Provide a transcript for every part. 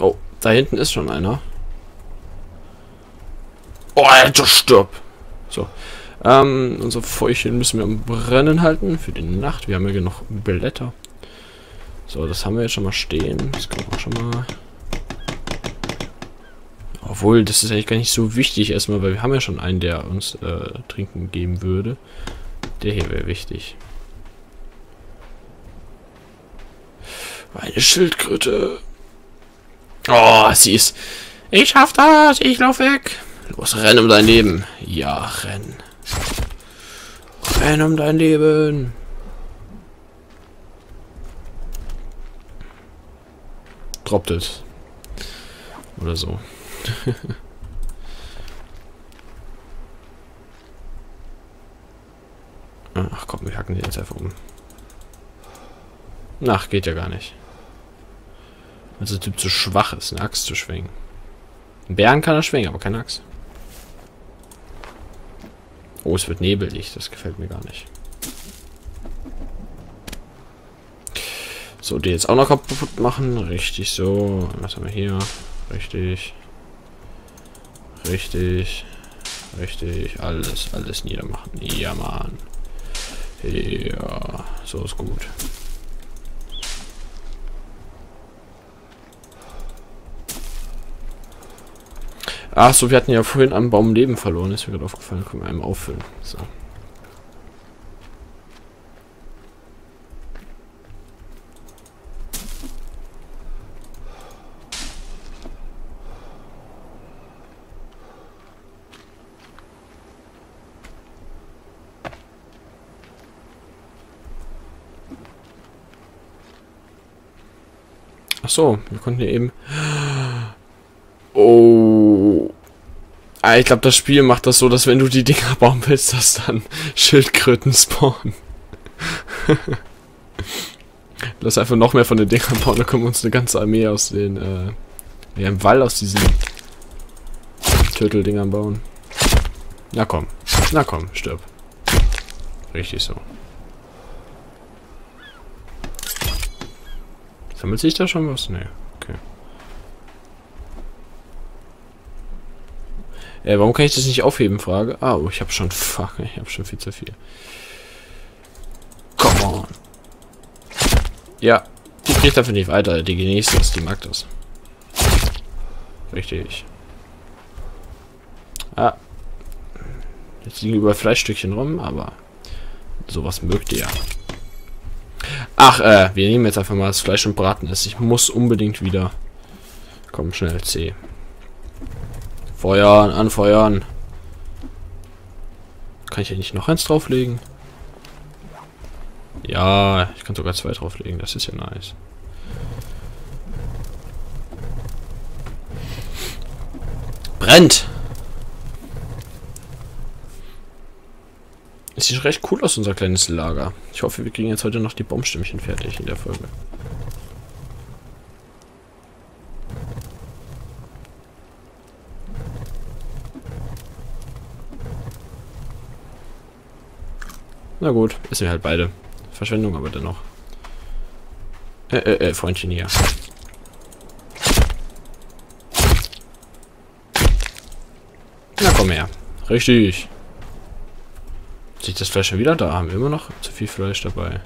Oh, da hinten ist schon einer. Oh, Alter, stirb! So. Unser Feuerchen müssen wir am Brennen halten für die Nacht. Wir haben ja genug Blätter. So, das haben wir jetzt schon mal stehen. Das kann man auch schon mal... Obwohl, das ist eigentlich gar nicht so wichtig erstmal, weil wir haben ja schon einen, der uns trinken geben würde. Der hier wäre wichtig. Eine Schildkröte. Oh, sie ist... Ich schaff das, ich lauf weg. Los, renn um dein Leben. Ja, renn. Renn um dein Leben. Droppt es. Oder so. Ach komm, wir hacken die jetzt einfach um. Ach, geht ja gar nicht. Weil der Typ zu schwach ist, eine Axt zu schwingen. Einen Bären kann er schwingen, aber keine Axt. Oh, es wird nebelig. Das gefällt mir gar nicht. So, die jetzt auch noch kaputt machen. Richtig so. Was haben wir hier? Richtig. Richtig. Richtig. Alles, alles niedermachen. Ja, Mann. Ja. So ist gut. Ach so, wir hatten ja vorhin am Baum Leben verloren. Ist mir gerade aufgefallen. Können wir einmal auffüllen. So. Ach so, wir konnten hier eben... Oh. Ah, ich glaube, das Spiel macht das so, dass wenn du die Dinger bauen willst, dass dann Schildkröten spawnen. Lass einfach noch mehr von den Dingern bauen, da können wir uns eine ganze Armee aus den, ja, im Wall aus diesen Turtle-Dingern bauen. Na komm, stirb. Richtig so. Sammelt sich da schon was? Nee, okay. Warum kann ich das nicht aufheben, Frage? Ah, oh, ich habe schon... Fuck, ich habe schon viel zu viel. Come on. Ja, die kriegt dafür nicht weiter. Die genießt das, die mag das. Richtig. Ah. Jetzt liegen über Fleischstückchen rum, aber... Sowas mögt ihr ja. Ach, wir nehmen jetzt einfach mal das Fleisch und braten es. Ich muss unbedingt wieder... Komm, schnell, C. Feuern, anfeuern. Kann ich ja nicht noch eins drauflegen? Ja, ich kann sogar zwei drauflegen, das ist ja nice. Brennt! Es sieht recht cool aus, unser kleines Lager. Ich hoffe, wir kriegen jetzt heute noch die Baumstämmchen fertig in der Folge. Na gut, essen wir halt beide. Verschwendung aber dennoch. Freundchen hier. Na komm her. Richtig. Sieht das Fleisch schon wieder da? Haben wir immer noch zu viel Fleisch dabei.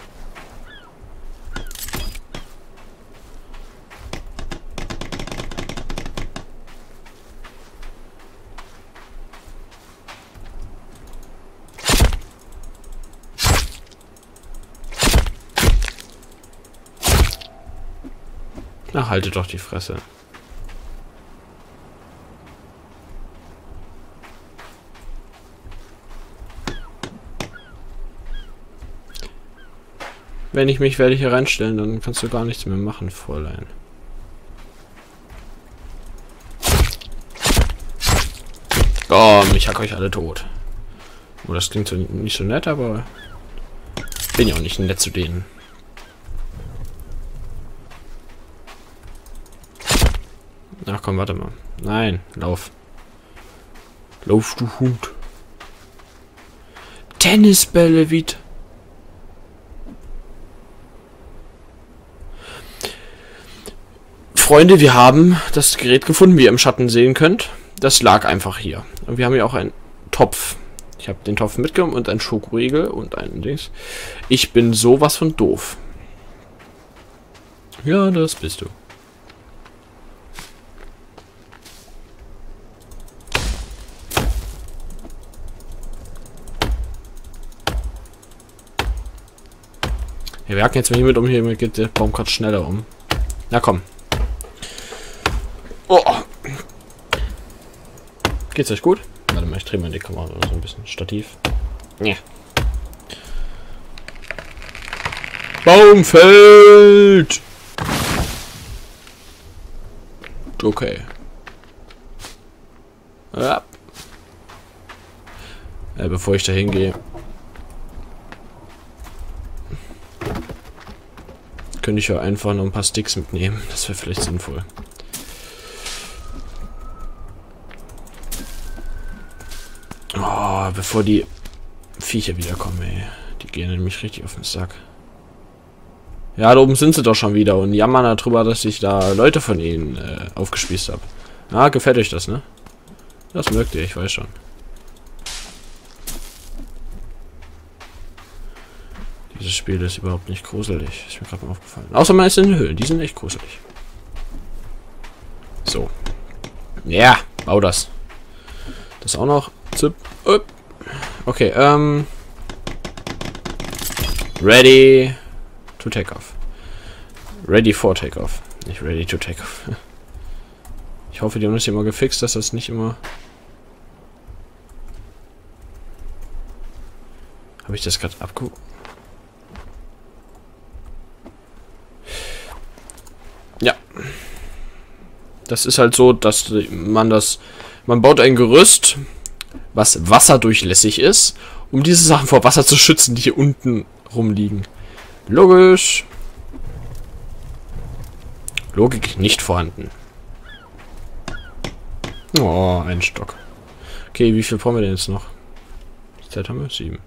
Na, halte doch die Fresse. Wenn ich mich werde hier reinstellen, dann kannst du gar nichts mehr machen, Fräulein. Oh, ich hack euch alle tot. Oh, das klingt so nicht so nett, aber... Bin ja auch nicht nett zu denen. Ach komm, warte mal. Nein, lauf. Lauf, du Hund. Tennisbälle, wie... Freunde, wir haben das Gerät gefunden, wie ihr im Schatten sehen könnt. Das lag einfach hier. Und wir haben hier auch einen Topf. Ich habe den Topf mitgenommen und einen Schokoriegel und ein Dings. Ich bin sowas von doof. Ja, das bist du. Wir werken jetzt mal hier mit um, hier geht der Baum gerade schneller um. Na komm. Oh. Geht's euch gut? Warte mal, ich drehe mal die Kamera so ein bisschen. Stativ. Nee. Baum fällt! Okay. Ja. Bevor ich da hingehe, könnte ich ja einfach noch ein paar Sticks mitnehmen. Das wäre vielleicht sinnvoll. Oh, bevor die Viecher wiederkommen, ey. Die gehen nämlich richtig auf den Sack. Ja, da oben sind sie doch schon wieder und jammern darüber, dass ich da Leute von ihnen aufgespießt habe. Ah, gefällt euch das, ne? Das mögt ihr, ich weiß schon. Dieses Spiel ist überhaupt nicht gruselig. Ist mir gerade mal aufgefallen. Außer man ist in den Höhlen, die sind echt gruselig. So. Ja, bau das. Das auch noch. Okay, ready to take off. Ready for take off. Nicht ready to take off. Ich hoffe, die haben das immer gefixt, dass das nicht immer... Habe ich das gerade abge... Ja. Das ist halt so, dass man das... Man baut ein Gerüst... was wasserdurchlässig ist, um diese Sachen vor Wasser zu schützen, die hier unten rumliegen. Logisch. Logik nicht vorhanden. Oh, ein Stock. Okay, wie viel brauchen wir denn jetzt noch? Die Zeit haben wir? 7.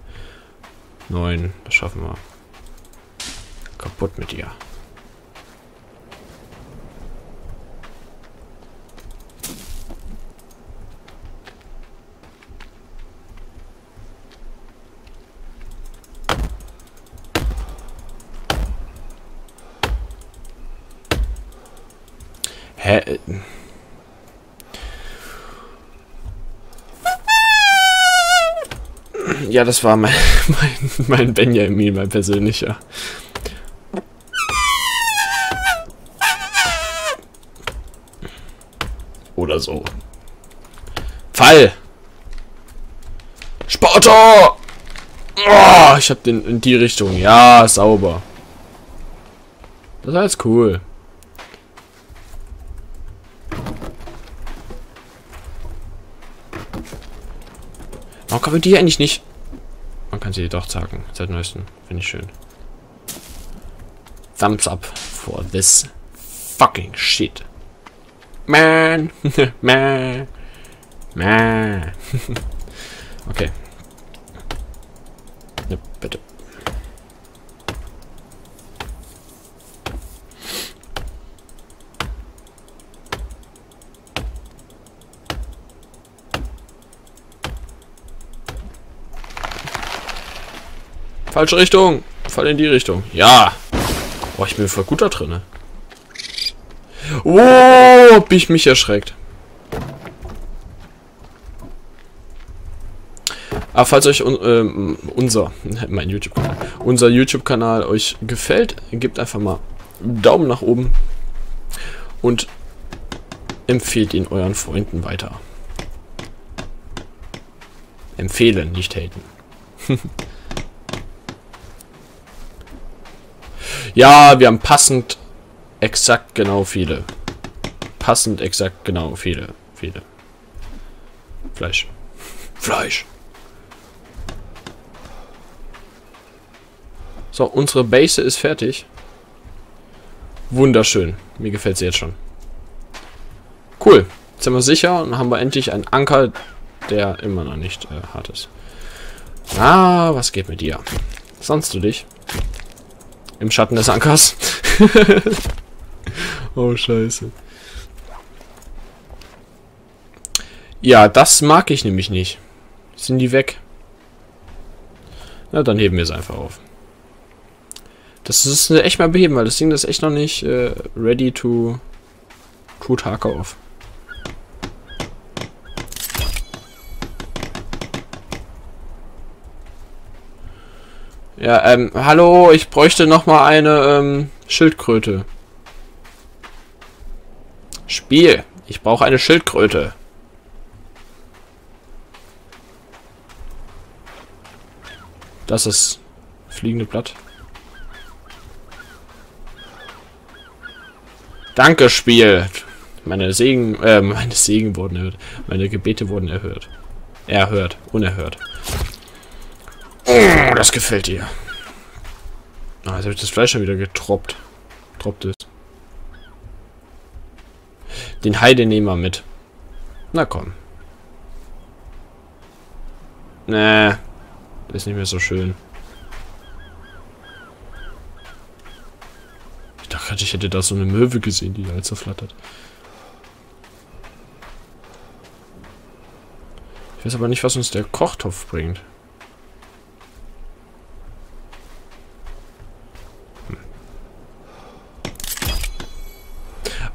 9, das schaffen wir. Kaputt mit dir. Ja, das war mein Benjamin, mein persönlicher. Oder so. Fall! Sportor! Oh, ich hab den in die Richtung. Ja, sauber. Das war jetzt cool. Warum kann man die eigentlich nicht? Man kann sie doch zacken. Seit neuestem. Finde ich schön. Thumbs up for this fucking shit. Man. Man. Man. Okay. Ja, bitte. Falsche Richtung. Fall in die Richtung. Ja. Boah, ich bin voll gut da drin. Oh, hab ich mich erschreckt. Aber falls euch unser YouTube-Kanal euch gefällt, gebt einfach mal einen Daumen nach oben und empfehlt ihn euren Freunden weiter. Empfehlen, nicht haten. Ja, wir haben passend exakt genau viele. Passend exakt genau viele. Viele. Fleisch. Fleisch. So, unsere Base ist fertig. Wunderschön. Mir gefällt sie jetzt schon. Cool. Jetzt sind wir sicher und haben wir endlich einen Anker, der immer noch nicht hart ist. Ah, was geht mit dir? Sonst du dich? Im Schatten des Ankers. Oh, scheiße. Ja, das mag ich nämlich nicht. Sind die weg? Na, dann heben wir es einfach auf. Das ist echt mal beheben, weil das Ding ist echt noch nicht ready to put Haker auf. Ja, hallo, ich bräuchte noch mal eine Schildkröte. Spiel, ich brauche eine Schildkröte. Das ist fliegende Blatt. Danke, Spiel. Meine Segen wurden erhört. Meine Gebete wurden erhört. Erhört, unerhört. Oh, das gefällt dir. Ah, jetzt habe ich das Fleisch schon wieder getroppt. Troppt es. Den Hai, den nehmen wir mit. Na komm. Nee. Ist nicht mehr so schön. Ich dachte, ich hätte da so eine Möwe gesehen, die da halt so flattert. Ich weiß aber nicht, was uns der Kochtopf bringt.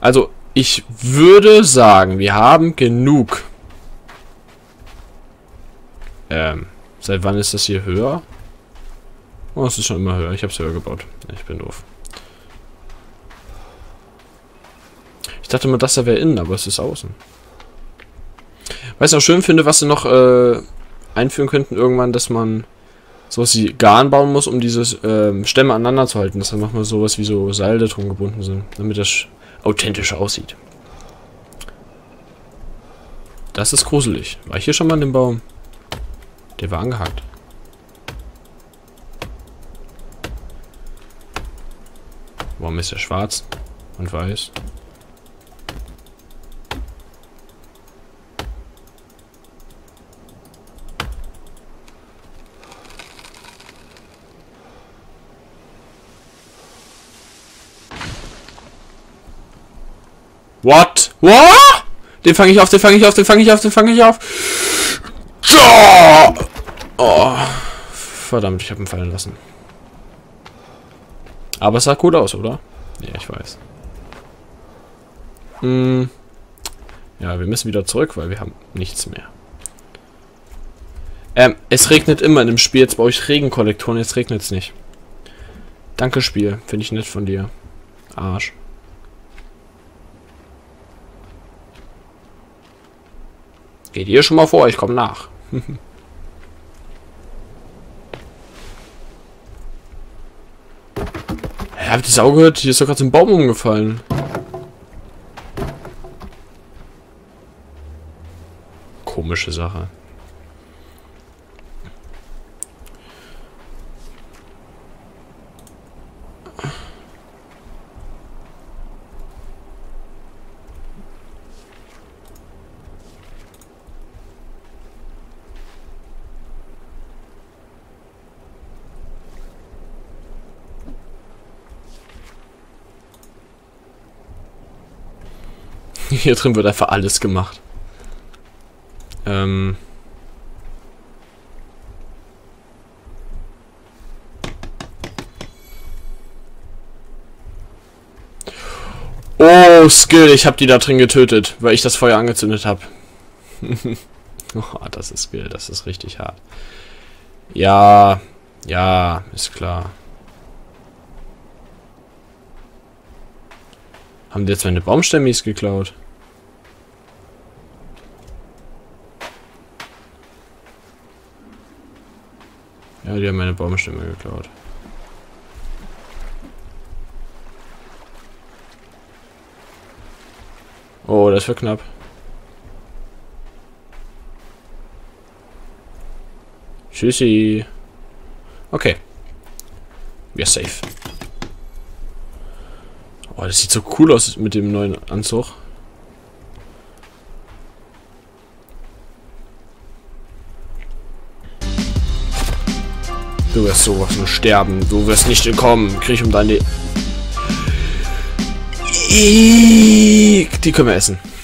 Also, ich würde sagen, wir haben genug. Seit wann ist das hier höher? Oh, es ist schon immer höher. Ich habe es höher gebaut. Ich bin doof. Ich dachte mal, das da wäre innen, aber es ist außen. Was ich auch schön finde, was sie noch einführen könnten irgendwann, dass man sowas wie Garn bauen muss, um diese Stämme aneinander zu halten. Dass dann nochmal sowas wie so Seile drum gebunden sind, damit das authentisch aussieht. Das ist gruselig. War ich hier schon mal in dem Baum? Der war angehakt. Warum ist er schwarz und weiß? What? What? Den fange ich auf, den fange ich auf, den fange ich auf, den fange ich auf. Oh, verdammt, ich habe ihn fallen lassen. Aber es sah gut aus, oder? Ja, ich weiß. Hm. Ja, wir müssen wieder zurück, weil wir haben nichts mehr. Es regnet immer in dem Spiel. Jetzt baue ich Regenkollektoren, jetzt regnet es nicht. Danke, Spiel. Finde ich nett von dir. Arsch. Geht ihr schon mal vor, ich komme nach. Habt ihr das auch gehört? Hier ist doch gerade so ein Baum umgefallen. Komische Sache. Hier drin wird einfach alles gemacht. Oh, Skill, ich habe die da drin getötet, weil ich das Feuer angezündet habe. Oh, das ist Skill, das ist richtig hart. Ja, ja, ist klar. Haben die jetzt meine Baumstämmis geklaut? Ja, die haben meine Baumstämme geklaut. Oh, das wird knapp. Tschüssi. Okay. Wir sind safe. Oh, das sieht so cool aus mit dem neuen Anzug. Du wirst sowas nur sterben. Du wirst nicht entkommen. Krieg um dein Leben. Die können wir essen.